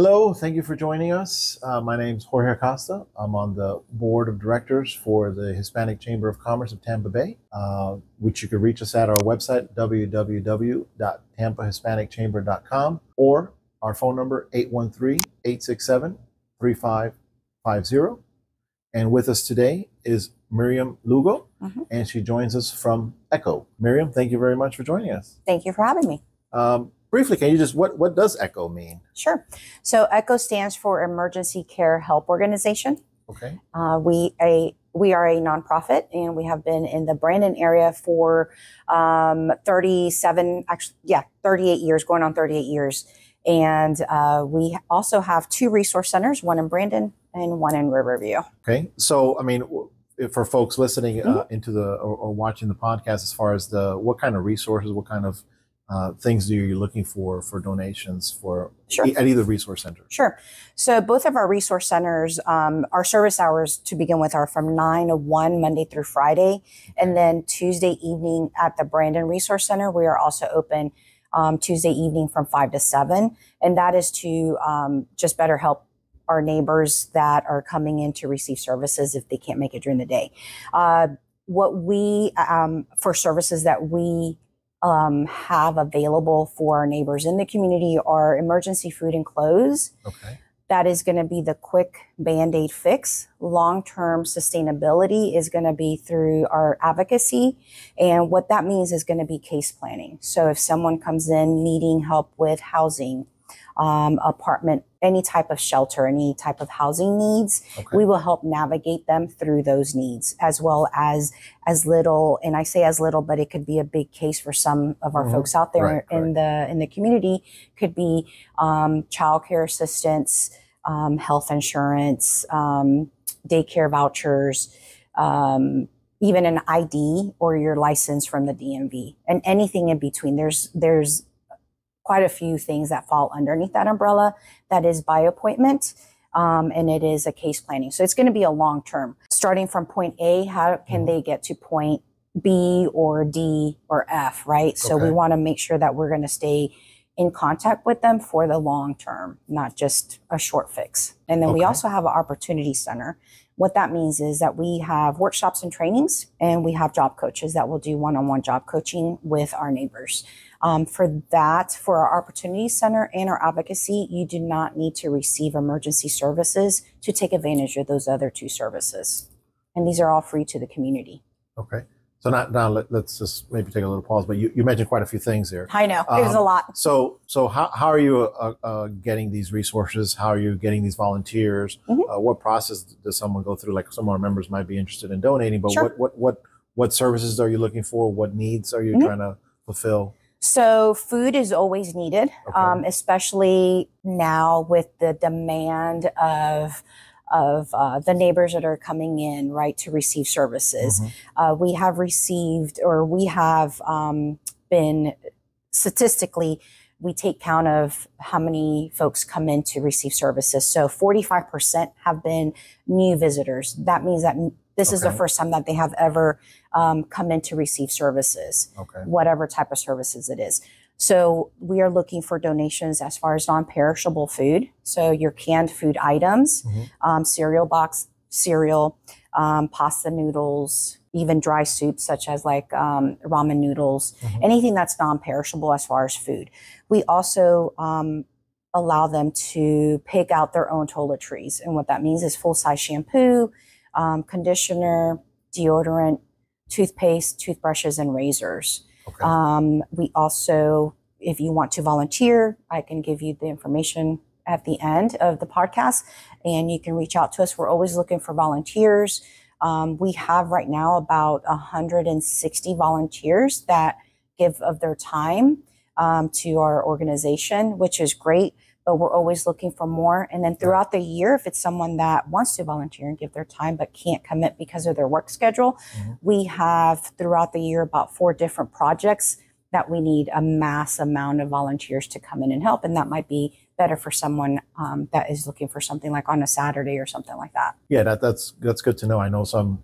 Hello, thank you for joining us. My name's Jorge Acosta. I'm on the board of directors for the Hispanic Chamber of Commerce of Tampa Bay, which you can reach us at our website, www.tampahispanicchamber.com, or our phone number, 813-867-3550. And with us today is Myriam Lugo, and she joins us from ECHO. Myriam, thank you very much for joining us. Thank you for having me. Briefly, can you just, what does ECHO mean? Sure. So ECHO stands for Emergency Care Help Organization. Okay. We are a nonprofit, and we have been in the Brandon area for 38 years, going on 38 years. And we also have two resource centers, one in Brandon and one in Riverview. Okay. So, I mean, for folks listening into the, or watching the podcast, as far as the, what kind of resources, what kind of things do you looking for donations for at either resource center? Sure. So both of our resource centers, our service hours to begin with are from 9 to 1 Monday through Friday, and then Tuesday evening at the Brandon Resource Center we are also open Tuesday evening from 5 to 7, and that is to just better help our neighbors that are coming in to receive services if they can't make it during the day. What we for services that we have available for our neighbors in the community are emergency food and clothes. Okay. That is going to be the quick Band-Aid fix. Long-term sustainability is going to be through our advocacy. And what that means is going to be case planning. So if someone comes in needing help with housing, apartment, any type of shelter, any type of housing needs, we will help navigate them through those needs, as well as little, and I say as little, but it could be a big case for some of our folks out there in the community, could be childcare assistance, health insurance, daycare vouchers, even an ID or your license from the DMV, and anything in between. There's quite a few things that fall underneath that umbrella that is by appointment, and it is a case planning. So it's going to be a long term, starting from point A, how can they get to point B or D or F, right? So we want to make sure that we're going to stay in contact with them for the long term, not just a short fix. And then we also have an opportunity center. What that means is that we have workshops and trainings, and we have job coaches that will do one-on-one job coaching with our neighbors. For that, for our opportunity center and our advocacy, you do not need to receive emergency services to take advantage of those other two services. And these are all free to the community. Okay. So now let's just maybe take a little pause, but you mentioned quite a few things there. I know. It was a lot. So how are you getting these resources? How are you getting these volunteers? What process does someone go through? Like, some of our members might be interested in donating, but what services are you looking for? What needs are you trying to fulfill? So food is always needed, especially now with the demand of the neighbors that are coming in, right, to receive services. We have received, or we have been, statistically, we take count of how many folks come in to receive services. So 45% have been new visitors. That means that this is the first time that they have ever come in to receive services, whatever type of services it is. So we are looking for donations as far as non-perishable food. So your canned food items, cereal box, cereal, pasta noodles, even dry soups such as like ramen noodles, anything that's non-perishable as far as food. We also allow them to pick out their own toiletries. And what that means is full-size shampoo, conditioner, deodorant, toothpaste, toothbrushes, and razors. We also, if you want to volunteer, I can give you the information at the end of the podcast, and you can reach out to us. We're always looking for volunteers. We have right now about 160 volunteers that give of their time to our organization, which is great, but we're always looking for more. And then throughout the year, if it's someone that wants to volunteer and give their time but can't commit because of their work schedule, we have throughout the year about 4 different projects that we need a mass amount of volunteers to come in and help. And that might be better for someone that is looking for something like on a Saturday or something like that. Yeah, that's good to know. I know some,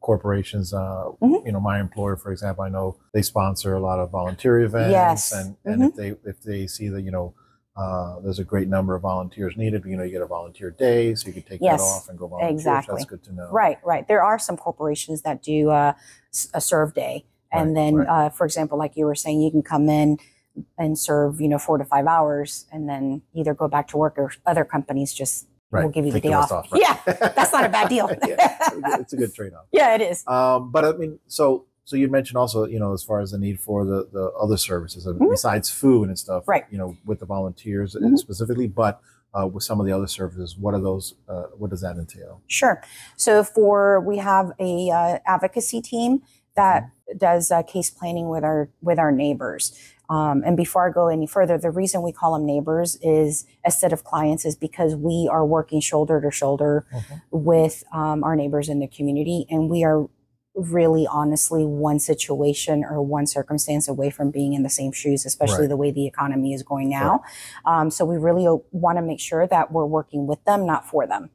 corporations, my employer, for example, I know they sponsor a lot of volunteer events, and if they see that, There's a great number of volunteers needed. You know, you get a volunteer day, so you can take that off and go volunteer. Exactly. So that's good to know. Right, right. There are some corporations that do a serve day. And for example, like you were saying, you can come in and serve, 4 to 5 hours and then either go back to work, or other companies just will give you the day off. Yeah, that's not a bad deal. It's a good trade-off. Yeah, it is. But I mean, so you mentioned also, as far as the need for the other services besides food and stuff, with the volunteers specifically, but with some of the other services, what are those? What does that entail? Sure. So we have a advocacy team that does case planning with our neighbors. And before I go any further, the reason we call them neighbors is a set of clients is because we are working shoulder to shoulder with our neighbors in the community. And we are really honestly one situation or one circumstance away from being in the same shoes, especially the way the economy is going now. So we really want to make sure that we're working with them, not for them.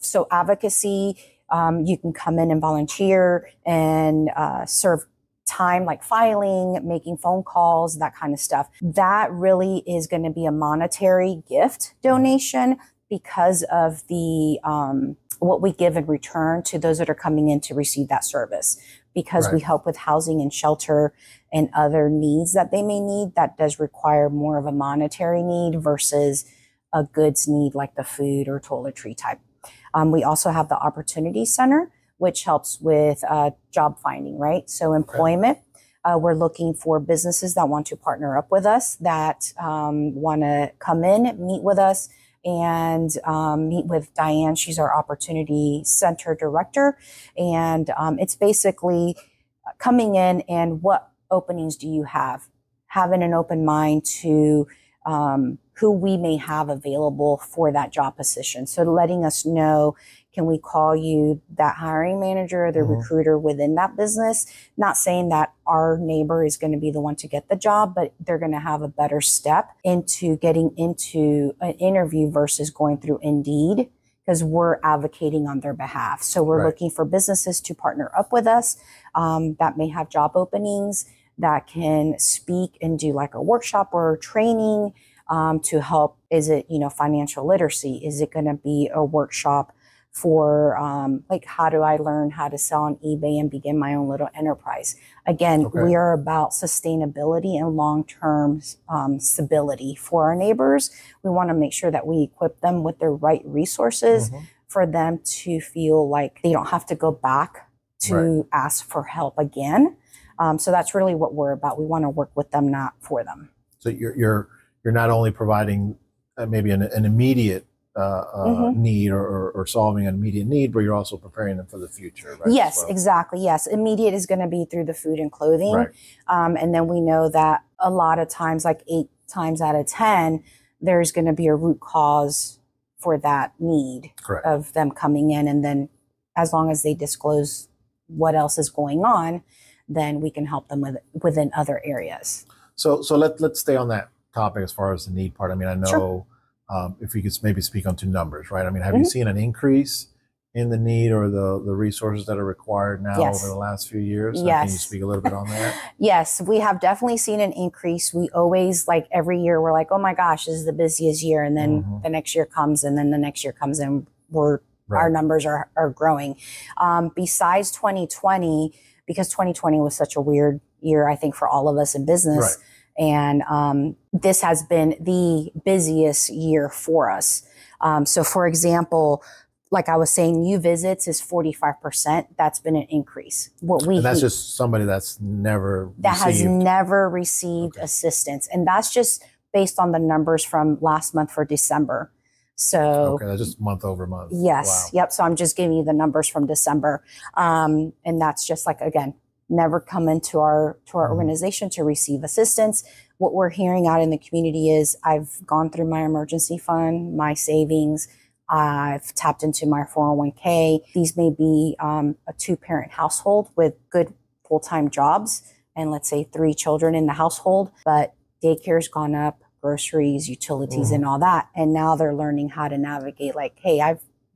So advocacy, you can come in and volunteer and serve time, like filing, making phone calls, that kind of stuff. That really is going to be a monetary gift donation because of the what we give in return to those that are coming in to receive that service, because we help with housing and shelter and other needs that they may need. That does require more of a monetary need versus a goods need like the food or toiletry type. We also have the Opportunity Center, which helps with job finding, right? So employment, we're looking for businesses that want to partner up with us, that want to come in, meet with us, and meet with Diane. She's our Opportunity Center Director. And it's basically coming in and what openings do you have? Having an open mind to who we may have available for that job position. So letting us know, can we call you that hiring manager or the recruiter within that business? Not saying that our neighbor is going to be the one to get the job, but they're going to have a better step into getting into an interview versus going through Indeed, because we're advocating on their behalf. So we're looking for businesses to partner up with us that may have job openings, that can speak and do like a workshop or training to help. Is it, financial literacy? Is it going to be a workshop for like, how do I learn how to sell on eBay and begin my own little enterprise? Again, we are about sustainability and long-term stability for our neighbors. We want to make sure that we equip them with the right resources for them to feel like they don't have to go back to ask for help again. So that's really what we're about. We want to work with them, not for them. So you're not only providing maybe an immediate need or solving an immediate need, but you're also preparing them for the future. Right? Yes, exactly. Yes. Immediate is going to be through the food and clothing. And then we know that a lot of times, like 8 times out of 10, there's going to be a root cause for that need of them coming in. And then as long as they disclose what else is going on, then we can help them within other areas. So let's stay on that topic as far as the need part. I mean, I know if we could maybe speak on 2 numbers, right? I mean, have you seen an increase in the need or the resources that are required now over the last few years? Yes. Can you speak a little bit on that? Yes, we have definitely seen an increase. We always, like every year, we're like, oh my gosh, this is the busiest year. And then the next year comes, and then the next year comes, and our numbers are growing. Besides 2020, because 2020 was such a weird year, I think, for all of us in business. And this has been the busiest year for us. So for example, like I was saying, new visits is 45%. That's been an increase. And that's just somebody that has never received assistance. And that's just based on the numbers from last month for December. So that's just month over month. Yes. Wow. Yep. So I'm just giving you the numbers from December. And that's just like, again, never come into our organization to receive assistance. What we're hearing out in the community is, I've gone through my emergency fund, my savings, I've tapped into my 401k. These may be a 2-parent household with good full-time jobs and let's say 3 children in the household, but daycare's gone up, groceries, utilities, and all that. And now they're learning how to navigate, like, hey,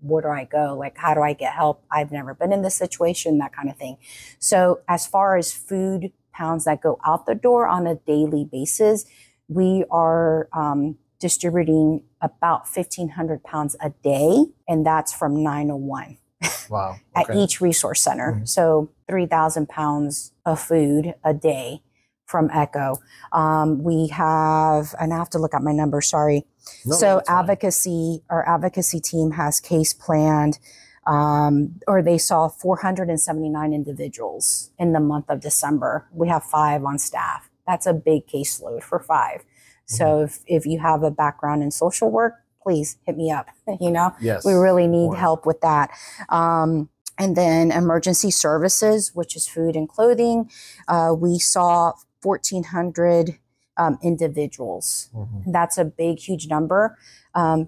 where do I go? Like, how do I get help? I've never been in this situation, that kind of thing. So as far as food pounds that go out the door on a daily basis, we are distributing about 1,500 pounds a day, and that's from 9 to 1. Wow. Okay. At each resource center. Mm-hmm. So 3,000 pounds of food a day from ECHO. We have, and I have to look at my number, sorry. No, so advocacy, our advocacy team has case planned, or they saw 479 individuals in the month of December. We have 5 on staff. That's a big caseload for 5. Mm-hmm. So if you have a background in social work, please hit me up, you know? Yes. We really need help with that. And then emergency services, which is food and clothing. We saw 1,400 individuals. Mm-hmm. That's a big, huge number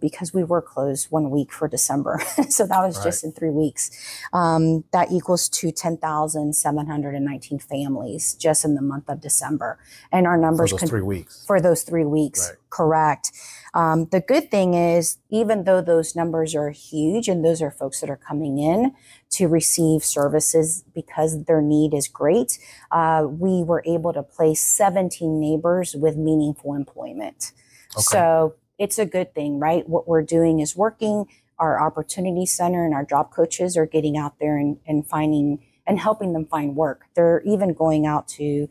because we were closed 1 week for December. So that was just in 3 weeks. That equals to 10,719 families just in the month of December. And our numbers— for those 3 weeks. For those 3 weeks, right. Correct. The good thing is, even though those numbers are huge and those are folks that are coming in to receive services because their need is great, we were able to place 17 neighbors with meaningful employment. Okay. So it's a good thing, right? What we're doing is working. Our opportunity center and our job coaches are getting out there and finding and helping them find work. They're even going out to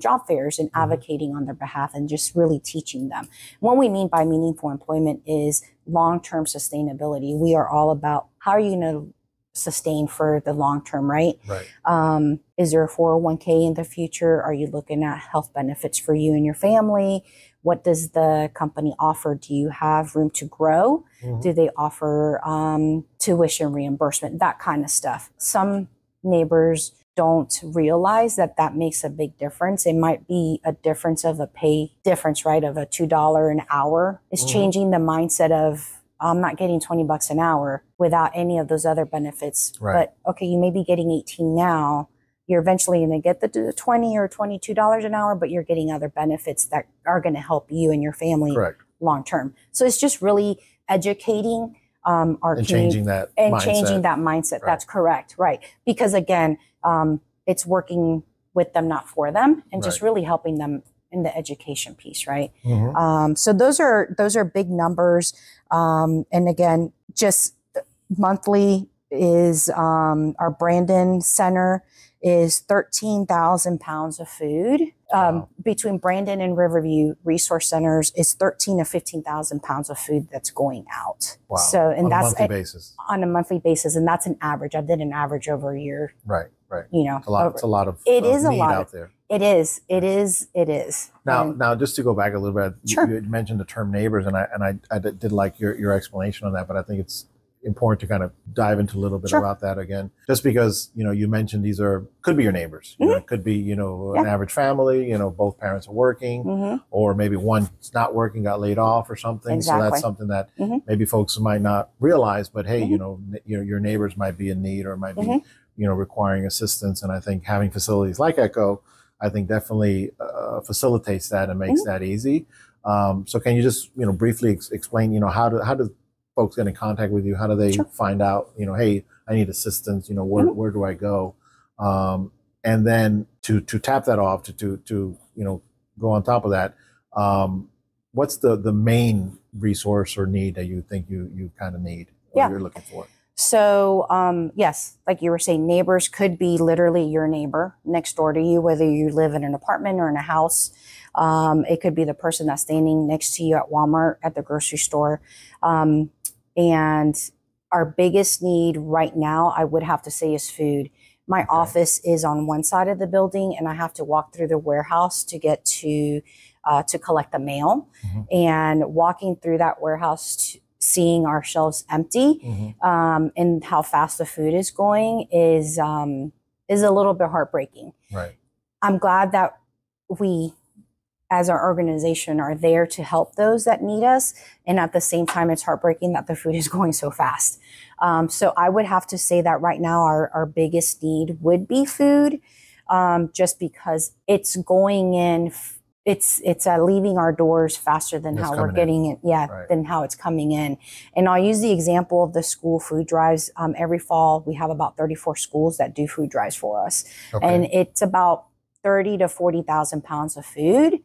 job fairs and advocating on their behalf and just really teaching them. What we mean by meaningful employment is long-term sustainability. We are all about how are you going to sustain for the long term, right? Right. Is there a 401k in the future? Are you looking at health benefits for you and your family? What does the company offer? Do you have room to grow? Mm-hmm. Do they offer tuition reimbursement? That kind of stuff. Some neighbors don't realize that that makes a big difference. It might be a difference of a pay difference, right? Of a $2 an hour. It's changing the mindset of, I'm not getting $20 an hour without any of those other benefits. Right. But okay, you may be getting 18 now. You're eventually going to get the $20 or $22 an hour, but you're getting other benefits that are going to help you and your family long-term. So it's just really educating our community. Changing that mindset. Right. That's correct. Right. Because again, it's working with them, not for them, and just really helping them in the education piece, right? Mm-hmm. So those are big numbers. And again, just monthly is our Brandon Center is 13,000 pounds of food. Wow. Between Brandon and Riverview Resource Centers, it's 13 to 15,000 pounds of food that's going out. Wow. So, and that's on a monthly basis, and that's an average. I did an average over a year. Right. Right. You know, it's a lot of need out there. It is. Now, just to go back a little bit, you had mentioned the term neighbors, and I did like your explanation on that, but I think it's important to kind of dive into a little bit about that again, just because, you know, you mentioned these could be your neighbors. You know, it could be, you know, an average family, you know, both parents are working, or maybe one's not working, got laid off or something. Exactly. So that's something that maybe folks might not realize, but hey, you know, your neighbors might be in need or might be, you know, requiring assistance. And I think having facilities like ECHO, I think definitely facilitates that and makes that easy. So can you just, you know, briefly explain, you know, how do folks get in contact with you? How do they find out, you know, hey, I need assistance, you know, where do I go? And then to tap that off, to you know, go on top of that, what's the main resource or need that you think you kind of need or you're looking for? So, yes, like you were saying, neighbors could be literally your neighbor next door to you, whether you live in an apartment or in a house. It could be the person that's standing next to you at Walmart, at the grocery store. And our biggest need right now, I would have to say, is food. My office is on one side of the building, and I have to walk through the warehouse to get to collect the mail. Mm-hmm. And walking through that warehouse seeing our shelves empty and how fast the food is going is a little bit heartbreaking. Right. I'm glad that we, as our organization, are there to help those that need us. And at the same time, it's heartbreaking that the food is going so fast. So I would have to say that right now our biggest need would be food, just because it's going in. It's leaving our doors faster than how we're getting it, than how it's coming in. And I'll use the example of the school food drives. Every fall, we have about 34 schools that do food drives for us, and it's about 30 to 40,000 pounds of food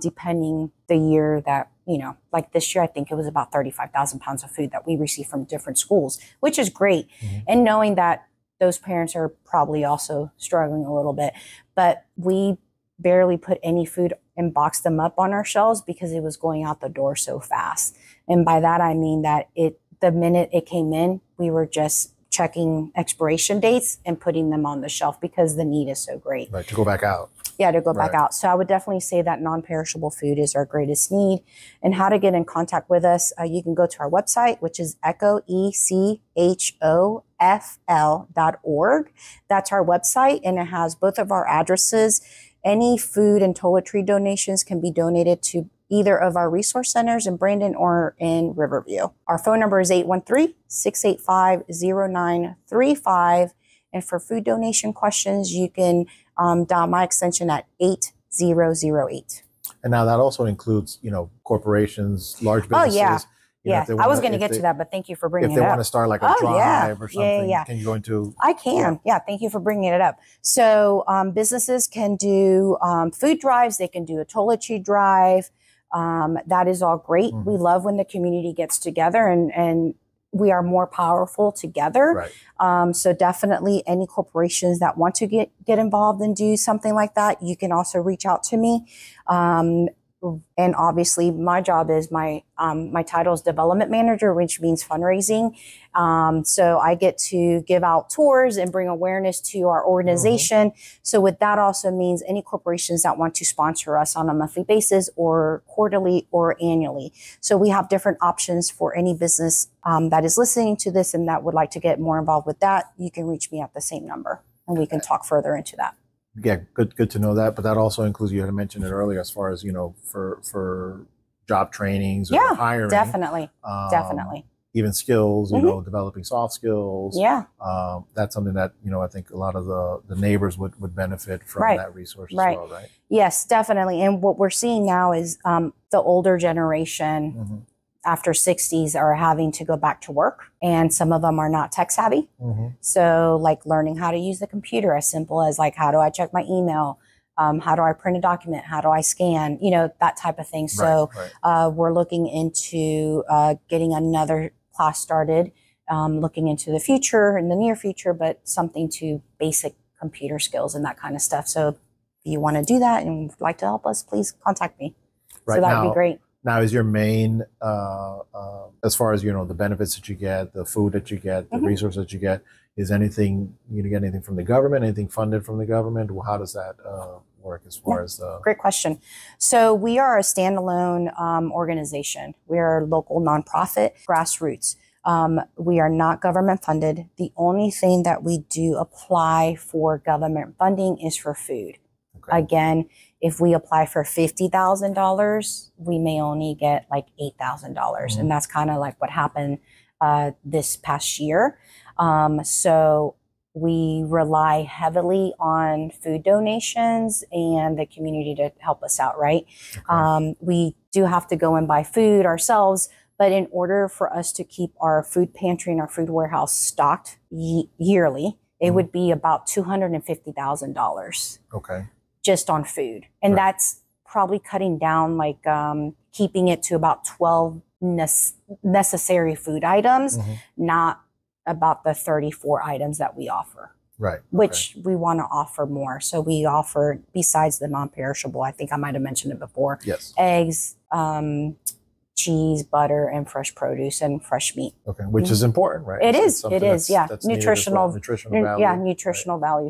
depending the year that, you know, like this year, I think it was about 35,000 pounds of food that we received from different schools, which is great. Mm-hmm. And knowing that those parents are probably also struggling a little bit, but we barely put any food and boxed them up on our shelves because it was going out the door so fast. And by that, I mean that the minute it came in, we were just checking expiration dates and putting them on the shelf because the need is so great. Right, to go back out. Yeah, to go back out. So I would definitely say that non-perishable food is our greatest need. And how to get in contact with us, you can go to our website, which is ECHOFL.org. That's our website, and it has both of our addresses. Any food and toiletry donations can be donated to either of our resource centers in Brandon or in Riverview. Our phone number is 813-685-0935. And for food donation questions, you can dial my extension at 8008. And now that also includes, you know, corporations, large businesses. Oh, yeah. You know, I was going to get to that, but thank you for bringing it up. If they want to start like a drive or something, can you go into? I can. Yeah, thank you for bringing it up. So businesses can do food drives. They can do a toiletry drive. That is all great. Mm-hmm. We love when the community gets together and we are more powerful together. Right. So definitely any corporations that want to get involved and do something like that, you can also reach out to me. And obviously my job is my title is development manager, which means fundraising. So I get to give out tours and bring awareness to our organization. Mm-hmm. So with that also means any corporations that want to sponsor us on a monthly basis or quarterly or annually. So we have different options for any business that is listening to this and that would like to get more involved with that. You can reach me at the same number and we can talk further into that. Yeah, good to know that. But that also includes, you had mentioned it earlier, as far as, you know, for job trainings or hiring. Definitely. Definitely. Even skills, you know, developing soft skills. Yeah. That's something that, you know, I think a lot of the neighbors would benefit from that resource as well, right? Yes, definitely. And what we're seeing now is the older generation after 60s are having to go back to work, and some of them are not tech savvy. So like learning how to use the computer, as simple as like, how do I check my email? How do I print a document? How do I scan? You know, that type of thing. So we're looking into getting another class started, looking into the future, in the near future, but something to basic computer skills and that kind of stuff. So if you want to do that and would like to help us, please contact me. So that would be great. Now, is your main, as far as, you know, the benefits that you get, the food that you get, the resources that you get, is anything, you get anything from the government, anything funded from the government? Well, how does that work as far as? Great question. So we are a standalone organization. We are a local nonprofit, grassroots. We are not government funded. The only thing that we do apply for government funding is for food. Again, if we apply for $50,000, we may only get like $8,000. And that's kind of like what happened this past year. So we rely heavily on food donations and the community to help us out, right? We do have to go and buy food ourselves, but in order for us to keep our food pantry and our food warehouse stocked yearly, it would be about $250,000. Just on food. And that's probably cutting down, like keeping it to about 12 necessary food items, not about the 34 items that we offer. Which we want to offer more. So we offer, besides the non-perishable, I think I might have mentioned it before, eggs, cheese, butter, and fresh produce and fresh meat. Which is important, right? It is, yeah. Nutritional value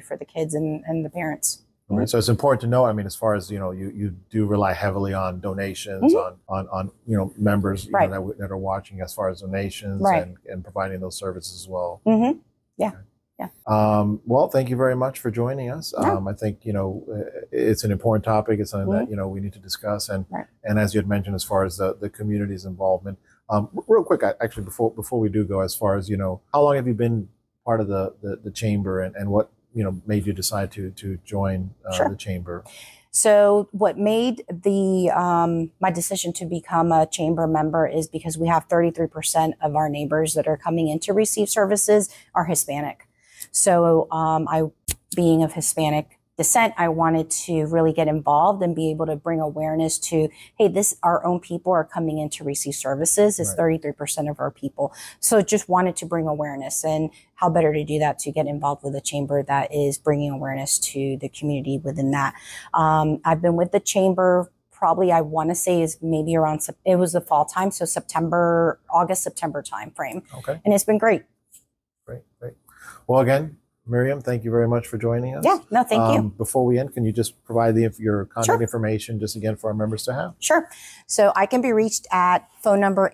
for the kids and the parents. So it's important to know, I mean, as far as, you know, you do rely heavily on donations, on you know, members you know, that are watching, as far as donations and providing those services as well. Well, thank you very much for joining us. I think, you know, it's an important topic. It's something that, you know, we need to discuss. And and as you had mentioned, as far as the community's involvement, real quick, actually, before we do go, as far as, you know, how long have you been part of the chamber, and what, you know, made you decide to join the chamber? So what made the my decision to become a chamber member is because we have 33% of our neighbors that are coming in to receive services are Hispanic. So I, being of Hispanic descent, I wanted to really get involved and be able to bring awareness to, hey, this, our own people are coming in to receive services. It's right. 33% of our people. So just wanted to bring awareness, and how better to do that to get involved with a chamber that is bringing awareness to the community within that. I've been with the chamber probably, I want to say, is maybe around, it was the fall time, so September, August, September timeframe. Okay. And it's been great. Great, great. Well, again, Myriam, thank you very much for joining us. Yeah, no, thank you. Before we end, can you just provide your contact information just again for our members to have? Sure. So I can be reached at phone number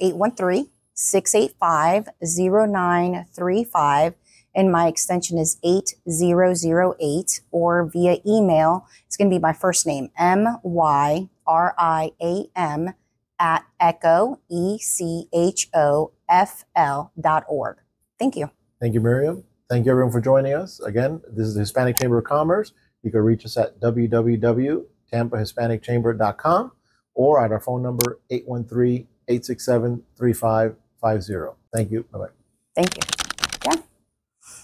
813-685-0935. And my extension is 8008, or via email, it's going to be my first name, myriam@ECHOFL.org. Thank you. Thank you, Myriam. Thank you, everyone, for joining us. Again, this is the Hispanic Chamber of Commerce. You can reach us at www.tampahispanicchamber.com or at our phone number, 813-867-3550. Thank you. Bye-bye. Thank you.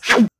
Yeah.